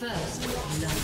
First love.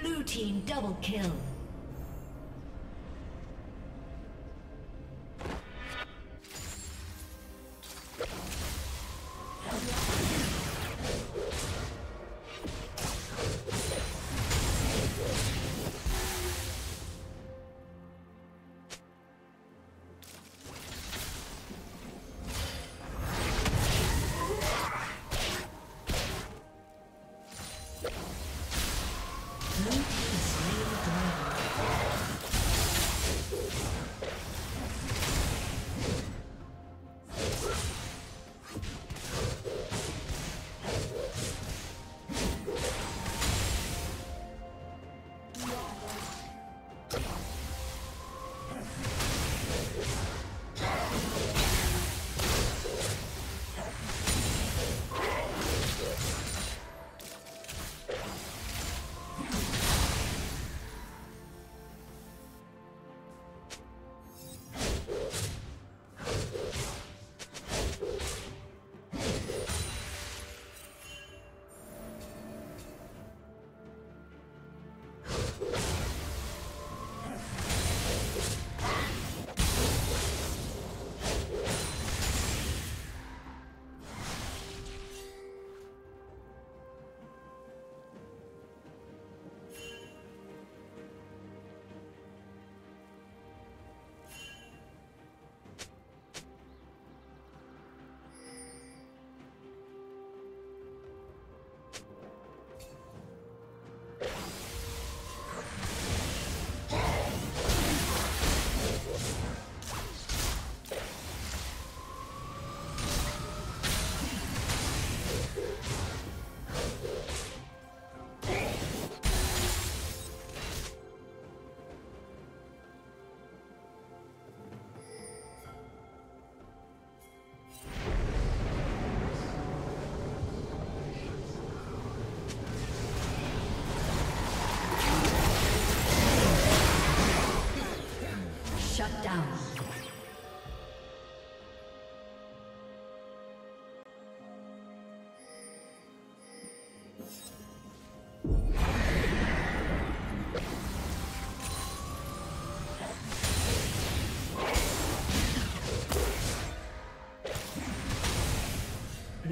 Blue team double kill. Blue team slain the dragon.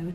Blue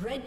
Red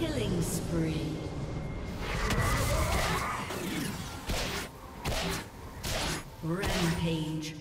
Killing spree. Rampage.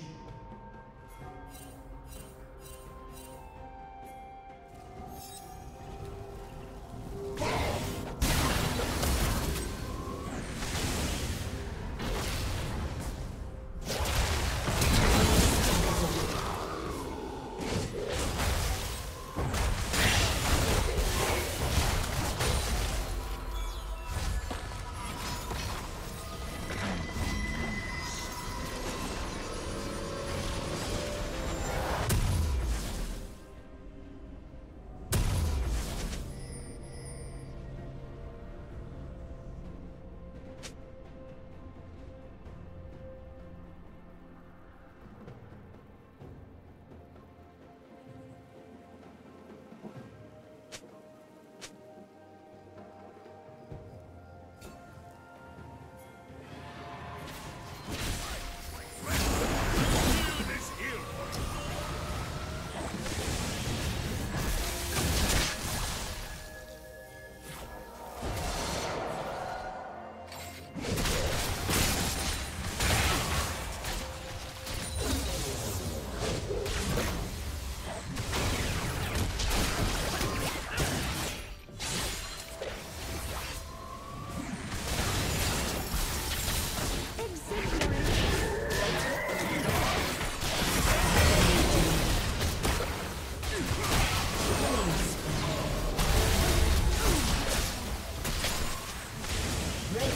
Red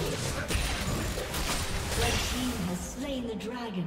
team has slain the dragon.